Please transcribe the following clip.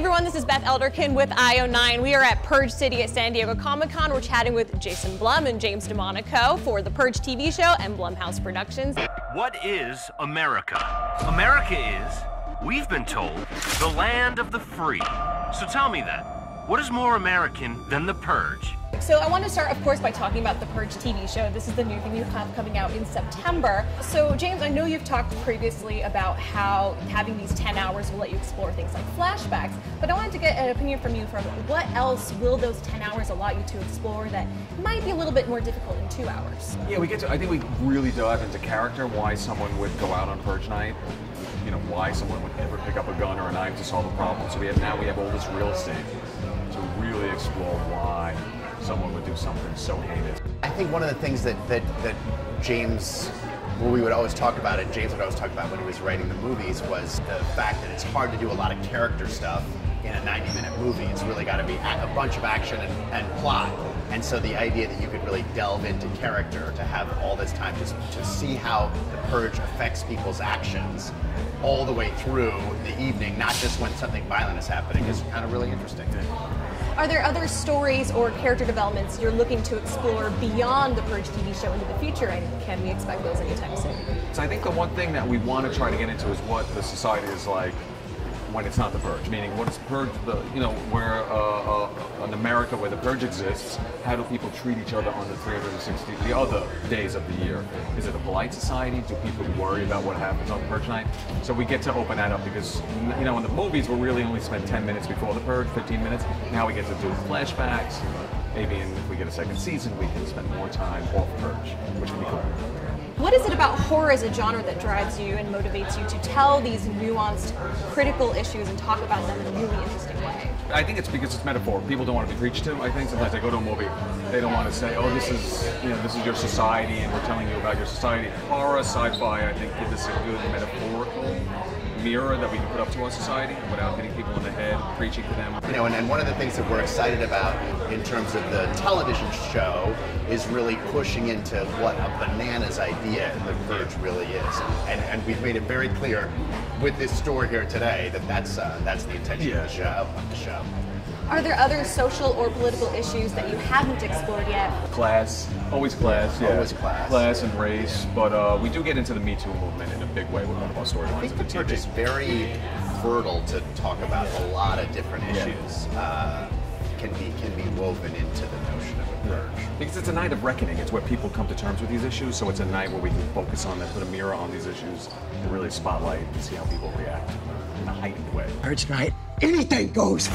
everyone, this is Beth Elderkin with io9. We are at Purge City at San Diego Comic-Con. We're chatting with Jason Blum and James DeMonaco for The Purge TV show and Blumhouse Productions. What is America? America is, we've been told, the land of the free. So tell me that. What is more American than The Purge? So I want to start, of course, by talking about the Purge TV show. This is the new thing you have coming out in September. So James, I know you've talked previously about how having these 10 hours will let you explore things like flashbacks, but I wanted to get an opinion from you from what else will those 10 hours allow you to explore that might be a little bit more difficult in 2 hours? Yeah, I think we really dive into character, why someone would go out on Purge night, you know, why someone would ever pick up a gun or a knife to solve a problem. So now we have all this real estate to really explore why someone would do something so hated. I think one of the things that James would always talk about when he was writing the movies was the fact that it's hard to do a lot of character stuff in a 90-minute movie. It's really got to be a bunch of action and plot. And so the idea that you could really delve into character, to have all this time to see how the Purge affects people's actions all the way through the evening, not just when something violent is happening, is kind of really interesting. Are there other stories or character developments you're looking to explore beyond the Purge TV show into the future, and can we expect those anytime soon? So I think the one thing that we want to try to get into is what the society is like when it's not the Purge, meaning what is Purge, in America where the Purge exists, how do people treat each other on the 360, the other days of the year? Is it a polite society? Do people worry about what happens on Purge night? So we get to open that up because, you know, in the movies we really only spend 10 minutes before the Purge, 15 minutes. Now we get to do flashbacks. Maybe if we get a second season, we can spend more time off Purge, which would be cool. What is it about horror as a genre that drives you and motivates you to tell these nuanced, critical issues and talk about them in a really interesting way? I think it's because it's metaphor. People don't want to be preached to. I think sometimes they go to a movie, they don't want to say, oh, this is your society and we're telling you about your society. Horror, sci-fi, I think give us a good metaphorical mirror that we can put up to our society without hitting people in the head, preaching to them. You know, and one of the things that we're excited about in terms of the television show is really pushing into what a bananas idea The Purge really is. And we've made it very clear with this story here today that that's the intention of the show. Are there other social or political issues that you haven't explored yet? Class. Always class, yeah. Always class. Class and race, but we do get into the Me Too movement in a big way with one of our storylines. I think the Purge is very fertile to talk about a lot of different issues. Can be woven into the notion of a purge. Because it's a night of reckoning. It's where people come to terms with these issues, so it's a night where we can focus on that, put a mirror on these issues, and really spotlight and see how people react in a heightened way. Purge night, anything goes!